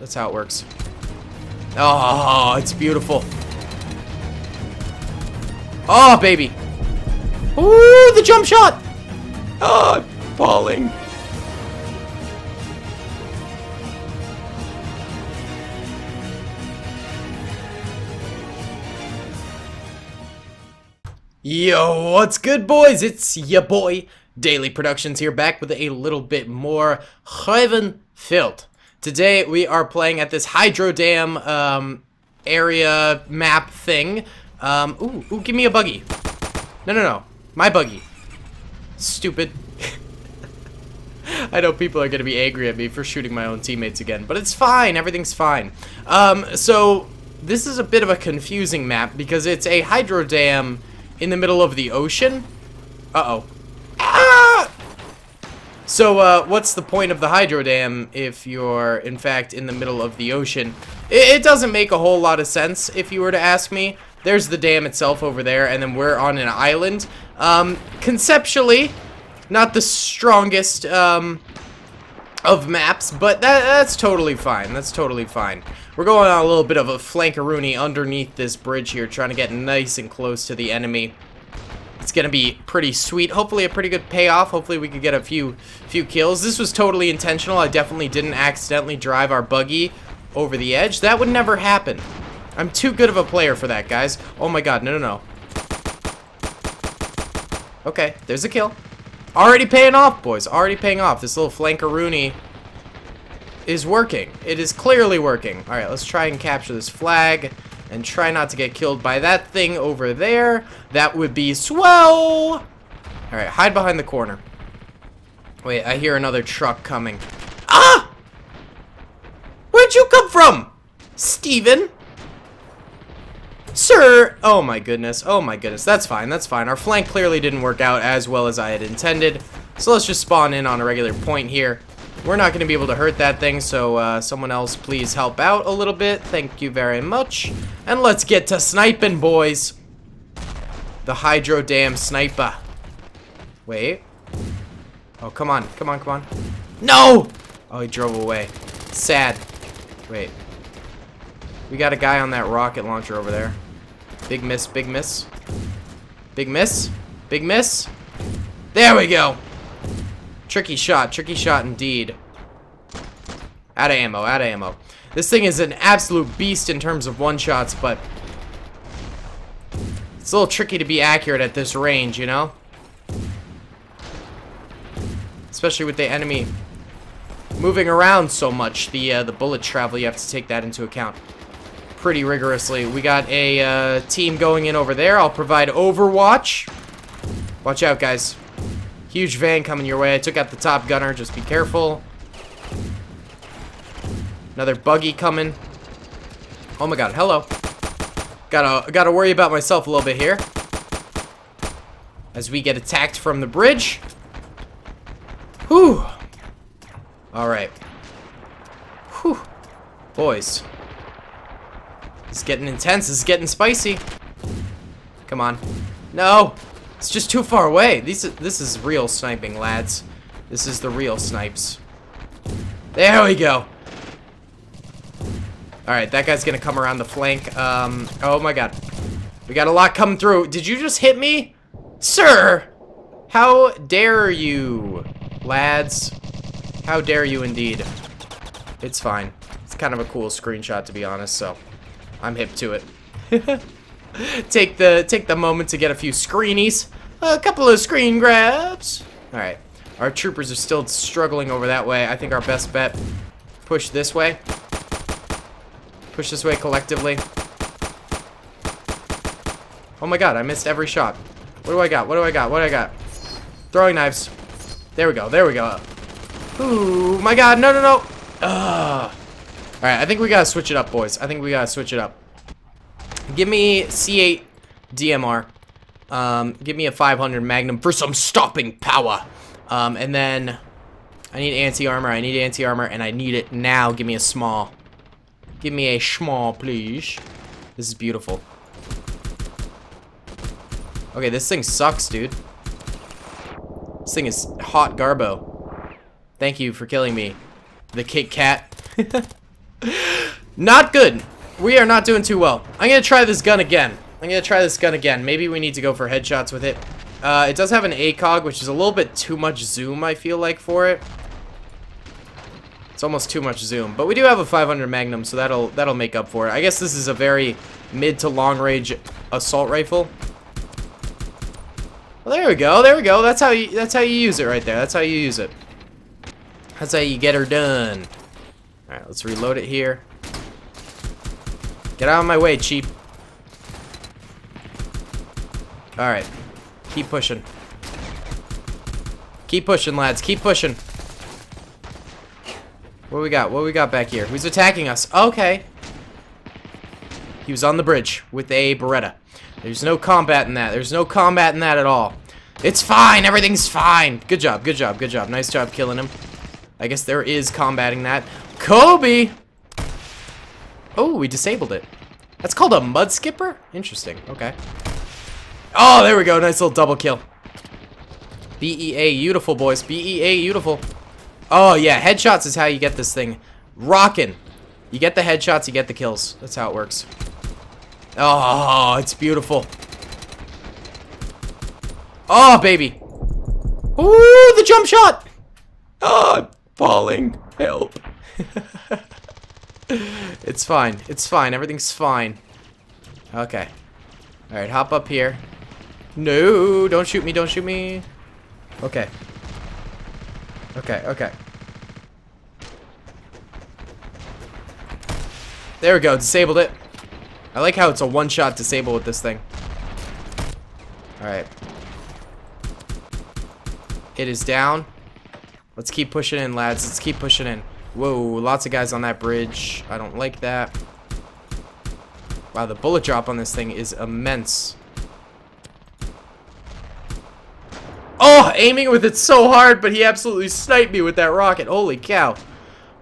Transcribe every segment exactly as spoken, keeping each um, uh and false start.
That's how it works. Oh, it's beautiful. Oh, baby. Ooh, the jump shot. Oh, I'm falling. Yo, what's good, boys? It's ya boy, Daley Productions here, back with a little bit more Ravenfield. Today, we are playing at this Hydro Dam um, area map thing. Um, ooh, ooh, give me a buggy. No, no, no. My buggy. Stupid. I know people are going to be angry at me for shooting my own teammates again, but it's fine. Everything's fine. Um, so, this is a bit of a confusing map because it's a Hydro Dam in the middle of the ocean. Uh-oh. Ah! So, uh, what's the point of the Hydro Dam if you're, in fact, in the middle of the ocean? It, it doesn't make a whole lot of sense, if you were to ask me. There's the dam itself over there, and then we're on an island. Um, conceptually, not the strongest, um, of maps, but that, that's totally fine. That's totally fine. We're going on a little bit of a flankaroony underneath this bridge here, trying to get nice and close to the enemy. It's gonna be pretty sweet. Hopefully a pretty good payoff. Hopefully we could get a few few kills. This was totally intentional. I definitely didn't accidentally drive our buggy over the edge. That would never happen. I'm too good of a player for that, guys. Oh my god, no, no, no. Okay, there's a kill. Already paying off, boys. Already paying off. This little flankaroony is working. It is clearly working. Alright, let's try and capture this flag and try not to get killed by that thing over there. That would be swell. Alright, hide behind the corner. Wait, I hear another truck coming. Ah! Where'd you come from, Steven? Sir! Oh my goodness, oh my goodness. That's fine, that's fine. Our flank clearly didn't work out as well as I had intended. So let's just spawn in on a regular point here. We're not going to be able to hurt that thing, so uh, someone else please help out a little bit. Thank you very much. And let's get to sniping, boys. The Hydro Dam sniper. Wait. Oh, come on, come on, come on. No! Oh, he drove away. Sad. Wait. We got a guy on that rocket launcher over there. Big miss, big miss. Big miss. Big miss. There we go. Tricky shot. Tricky shot indeed. Out of ammo. Out of ammo. This thing is an absolute beast in terms of one-shots, but it's a little tricky to be accurate at this range, you know? Especially with the enemy moving around so much. The, uh, the bullet travel, you have to take that into account pretty rigorously. We got a uh, team going in over there. I'll provide overwatch. Watch out, guys. Huge van coming your way. I took out the top gunner. Just be careful. Another buggy coming. Oh my god. Hello. Gotta, gotta worry about myself a little bit here as we get attacked from the bridge. Whew. Alright. Whew. Boys. It's getting intense. It's getting spicy. Come on. No! It's just too far away. These, this is real sniping, lads. This is the real snipes. There we go. Alright, that guy's gonna come around the flank. Um, oh my god. We got a lot coming through. Did you just hit me? Sir! How dare you, lads. How dare you indeed. It's fine. It's kind of a cool screenshot, to be honest, so I'm hip to it. Take the take the moment to get a few screenies, a couple of screen grabs. All right, our troopers are still struggling over that way. I think our best bet: push this way, push this way collectively. Oh my god, I missed every shot. What do I got? What do I got? What do I got? Throwing knives. There we go. There we go. Ooh, my god! No, no, no! Ugh. All right, I think we gotta switch it up, boys. I think we gotta switch it up. Give me C eight D M R. Um, give me a five hundred Magnum for some stopping power. Um, and then I need anti-armor. I need anti-armor, and I need it now. Give me a small. Give me a small, please. This is beautiful. Okay, this thing sucks, dude. This thing is hot garbo. Thank you for killing me, the Kit Kat. Not good. We are not doing too well. I'm going to try this gun again. I'm going to try this gun again. Maybe we need to go for headshots with it. Uh, it does have an A C O G, which is a little bit too much zoom, I feel like, for it. It's almost too much zoom. But we do have a five hundred Magnum, so that'll that'll make up for it. I guess this is a very mid to long-range assault rifle. Well, there we go. There we go. That's how you, that's how you use it right there. That's how you use it. That's how you get her done. All right, let's reload it here. Get out of my way, cheap. All right. Keep pushing. Keep pushing, lads. Keep pushing. What we got? What we got back here? Who's attacking us? Okay. He was on the bridge with a Beretta. There's no combat in that. There's no combat in that at all. It's fine. Everything's fine. Good job. Good job. Good job. Nice job killing him. I guess there is combating that. Kobe! Oh, we disabled it. That's called a mud skipper? Interesting. Okay. Oh, there we go. Nice little double kill. B E A beautiful, boys. B E A beautiful. Oh, yeah. Headshots is how you get this thing rocking. You get the headshots, you get the kills. That's how it works. Oh, it's beautiful. Oh, baby. Ooh, the jump shot. Oh, I'm falling. Help. It's fine. It's fine. Everything's fine. Okay. All right, hop up here. No, don't shoot me. Don't shoot me. Okay. Okay, okay. There we go. Disabled it. I like how it's a one-shot disable with this thing. Alright. It is down. Let's keep pushing in, lads. Let's keep pushing in. Whoa, lots of guys on that bridge. I don't like that. Wow, the bullet drop on this thing is immense. Oh, aiming with it so hard, but he absolutely sniped me with that rocket. Holy cow.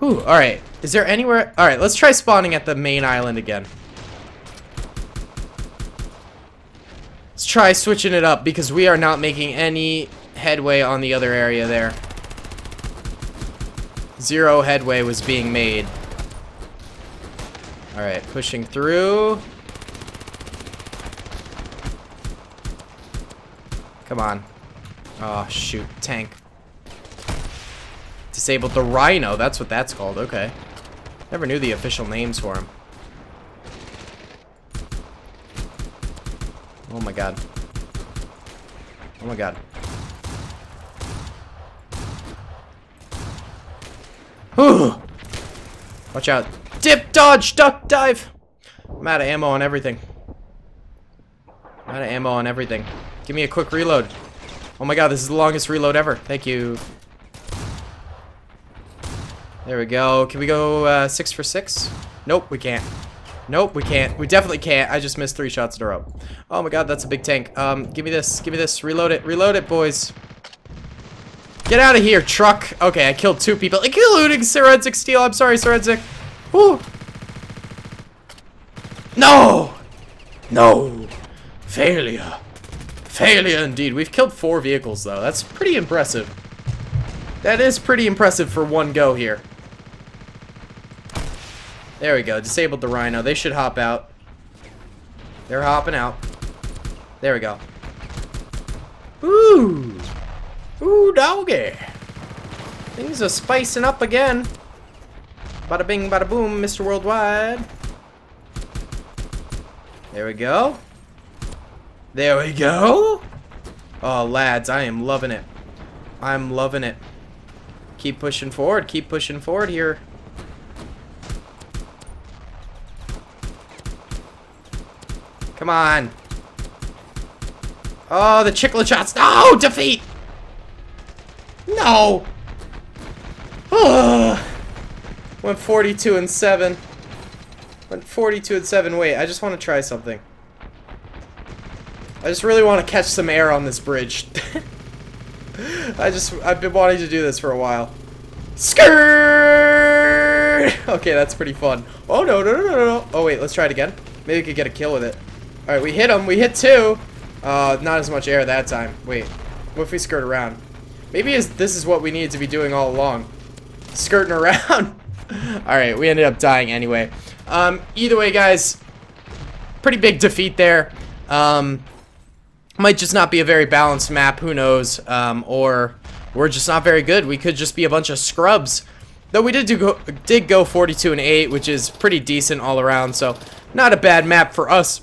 Whew, alright. Is there anywhere? Alright, let's try spawning at the main island again. Let's try switching it up because we are not making any headway on the other area there. Zero headway was being made. Alright, pushing through. Come on. Oh, shoot. Tank. Disabled the Rhino. That's what that's called. Okay. Never knew the official names for him. Oh my god. Oh my god. Whew. Watch out. Dip, dodge, duck, dive. I'm out of ammo on everything. I'm out of ammo on everything. Give me a quick reload. Oh my god, this is the longest reload ever. Thank you. There we go. Can we go uh, six for six? Nope, we can't. Nope, we can't. We definitely can't. I just missed three shots in a row. Oh my god, that's a big tank. Um, give me this. Give me this. Reload it. Reload it, boys. Get out of here, truck. Okay, I killed two people, including Sirensic Steel. I'm sorry, Sirensic. Woo. No. No. Failure. Failure indeed. We've killed four vehicles, though. That's pretty impressive. That is pretty impressive for one go here. There we go. Disabled the Rhino. They should hop out. They're hopping out. There we go. Ooh. Ooh, doggy. Things are spicing up again. Bada bing, bada boom, Mister Worldwide. There we go. There we go. Oh, lads, I am loving it. I'm loving it. Keep pushing forward. Keep pushing forward here. Come on. Oh, the chiclet shots. No, defeat. No. Ugh. Went forty-two and seven. Went forty-two and seven. Wait, I just want to try something. I just really want to catch some air on this bridge. I just, I've been wanting to do this for a while. Skirt. Okay, that's pretty fun. Oh, no, no, no, no, no. Oh, wait, let's try it again. Maybe we could get a kill with it. Alright, we hit him. We hit two. Uh, not as much air that time. Wait. What if we skirt around? Maybe is, this is what we needed to be doing all along. Skirting around. Alright, we ended up dying anyway. Um, either way, guys, pretty big defeat there. Um, might just not be a very balanced map, who knows, um, or we're just not very good. We could just be a bunch of scrubs. Though we did do go, did go forty-two and eight, which is pretty decent all around, so not a bad map for us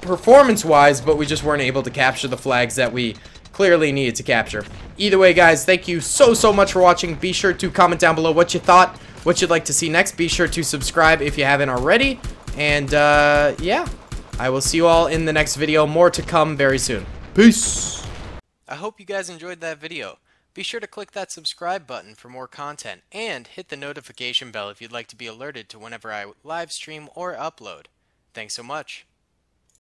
performance-wise, but we just weren't able to capture the flags that we clearly needed to capture. Either way, guys, thank you so, so much for watching. Be sure to comment down below what you thought, what you'd like to see next. Be sure to subscribe if you haven't already, and uh, yeah, I will see you all in the next video. More to come very soon. Peace! I hope you guys enjoyed that video. Be sure to click that subscribe button for more content, and hit the notification bell if you'd like to be alerted to whenever I live stream or upload. Thanks so much.